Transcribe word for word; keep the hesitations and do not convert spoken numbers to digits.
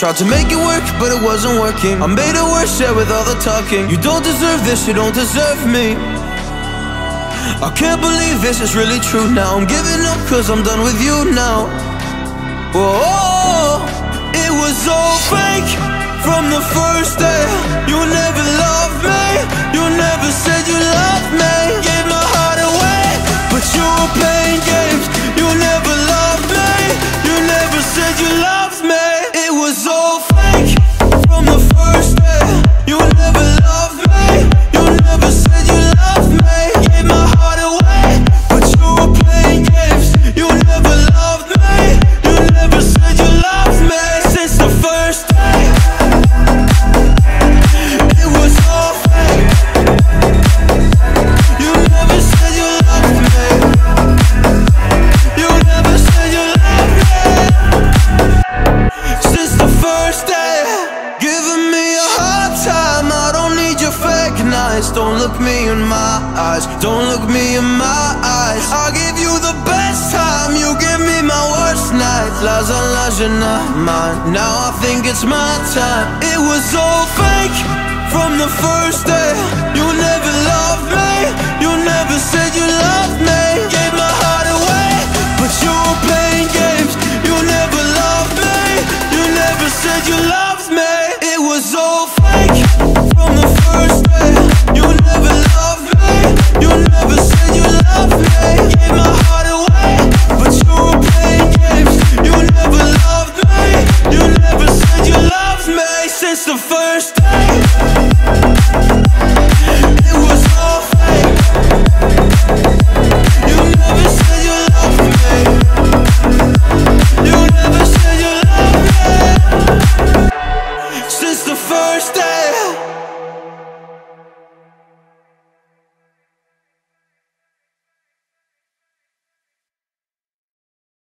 Tried to make it work, but it wasn't working. I made it worse, yeah, with all the talking. You don't deserve this, you don't deserve me. I can't believe this is really true now. I'm giving up cause I'm done with you now. Whoa, it was all fake from the first day. You never loved me, you never said you loved me. Gave my heart away, but you were playing games. You never loved me, you never said you loved me. It was all fake from the first day. You never loved me, you never said you loved me. Gave my heart away, but you were playing games. You never loved me, you never said you loved me. Since the first day, it was all fake. You never said you loved me, you never said you loved me. Since the first day, giving me a hard time. I don't need your fake nights. Don't look me in my eyes, don't look me in my eyes. I give you the best time, you give me my worst night. Lies on lies, you're not mine. Now I think it's my time. It was all fake from the first day. You never loved me, you never said you loved me. Gave my heart away, but you were playing games. You never loved me, you never said you loved me.